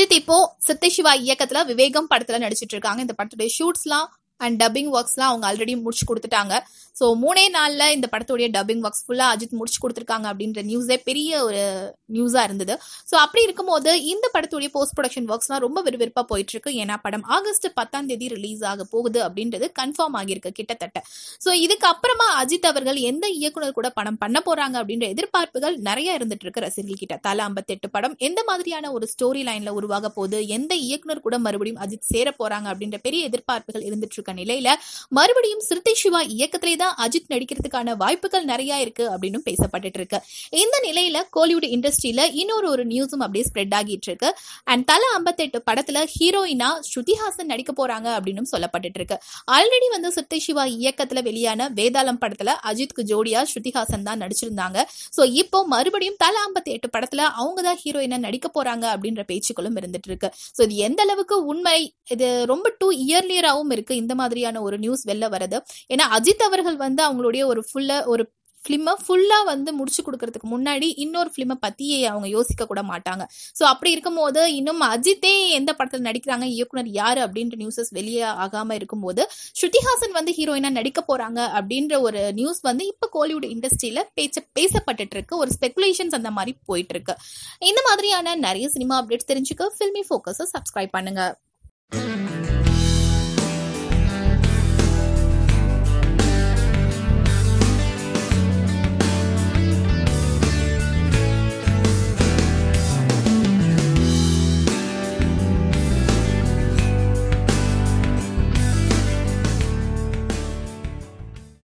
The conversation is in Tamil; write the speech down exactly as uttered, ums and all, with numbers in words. Surjit இப்போ சத்யசிவா இயக்கத்துல விவேகம் படத்துல நடிச்சிட்டு இருக்காங்க. இந்த படத்துடைய ஷூட்ஸ்லாம் அண்ட் டப்பிங் ஒர்க்ஸ்லாம் அவங்க ஆல்ரெடி முடிச்சு கொடுத்துட்டாங்க. ஸோ மூணே நாளில் இந்த படத்துடைய டப்பிங் ஒர்க்ஸ் ஃபுல்லாக அஜித் முடிச்சு கொடுத்துருக்காங்க அப்படின்ற நியூஸே பெரிய ஒரு நியூஸாக இருந்தது. ஸோ அப்படி இருக்கும்போது இந்த படத்துடைய போஸ்ட் ப்ரொடக்ஷன் ஒர்க்ஸ்லாம் ரொம்ப விறுவிறுப்பாக போயிட்டு இருக்கு. ஏன்னா படம் ஆகஸ்ட் பத்தாம் தேதி ரிலீஸ் ஆக போகுது அப்படின்றது கன்ஃபார்ம் ஆகியிருக்கு கிட்டத்தட்ட. ஸோ இதுக்கப்புறமா அஜித் அவர்கள் எந்த இயக்குனர் கூட படம் பண்ண போறாங்க அப்படின்ற எதிர்பார்ப்புகள் நிறைய இருந்துட்டு இருக்கு ரசிகர்கள் கிட்ட. தலா ஐம்பத்தெட்டு படம் எந்த மாதிரியான ஒரு ஸ்டோரி லைன்ல உருவாக போகுது, எந்த இயக்குனர் கூட மறுபடியும் அஜித் சேர போறாங்க அப்படின்ற பெரிய எதிர்பார்ப்புகள் இருந்துட்டு இருக்கு நிலையில மறுபடியும் ஸ்ருதி சிவா இயக்கத்திலே தான் அஜித் நடிக்கிறதுக்கான வாய்ப்புகள் நிறைய இருக்கு அப்படின்னு பேசப்பட்டு இருக்கு. இந்த நிலையில கோலிவுட் இண்டஸ்ட்ரியில இன்னொரு ஒரு நியூஸும் அப்படியே ஸ்ப்ரெட் ஆகிட்டு இருக்கு. அண்ட் தல ஐம்பத்தெட்டு படத்துல ஹீரோயினா ஸ்ருதி ஹாசன் நடிக்க போறாங்க அப்படின்னு சொல்லப்பட்டு இருக்கு. ஆல்ரெடி வந்து ஸ்ருதி சிவா இயக்கத்துல வெளியான வேதாளம் படத்துல அஜித்க்கு ஜோடியா ஸ்ருதி ஹாசன் தான் நடிச்சிருந்தாங்க. சோ இப்போ மறுபடியும் தல ஐம்பத்தி எட்டு படத்துல அவங்க தான் ஹீரோயினா நடிக்க போறாங்க அப்படின்ற பேச்சுக்களும் இருந்துட்டு இருக்கு. சோ இது எந்த அளவுக்கு உண்மை, இது ரொம்ப டூ இயர்லியராகவும் இருக்கு இந்த மாதிரியான ஒரு நியூஸ் வெளில வரது. ஏன்னா அஜித் அவர்கள் வந்து அவங்களுடைய ஒரு ஃபுல்லா ஒரு ஃபிலிமை ஃபுல்லாக வந்து முடிச்சு கொடுக்கறதுக்கு முன்னாடி இன்னொரு ஃபிலிமை பற்றியே அவங்க யோசிக்க கூட மாட்டாங்க. ஸோ அப்படி இருக்கும்போது இன்னும் அஜித்தே எந்த படத்தில் நடிக்கிறாங்க, இயக்குனர் யார் அப்படின்ற நியூஸஸ் வெளியே ஆகாமல் இருக்கும்போது ஸ்ருதி ஹாசன் வந்து ஹீரோயினாக நடிக்க போகிறாங்க அப்படின்ற ஒரு நியூஸ் வந்து இப்போ கோலிவுட் இண்டஸ்ட்ரியில் பேச பேசப்பட்டு இருக்கு. ஒரு ஸ்பெகுலேஷன்ஸ் அந்த மாதிரி போயிட்டு இருக்கு. இந்த மாதிரியான நிறைய சினிமா அப்டேட்ஸ் தெரிஞ்சுக்க ஃபில்மி ஃபோக்கஸை சப்ஸ்கிரைப் பண்ணுங்க.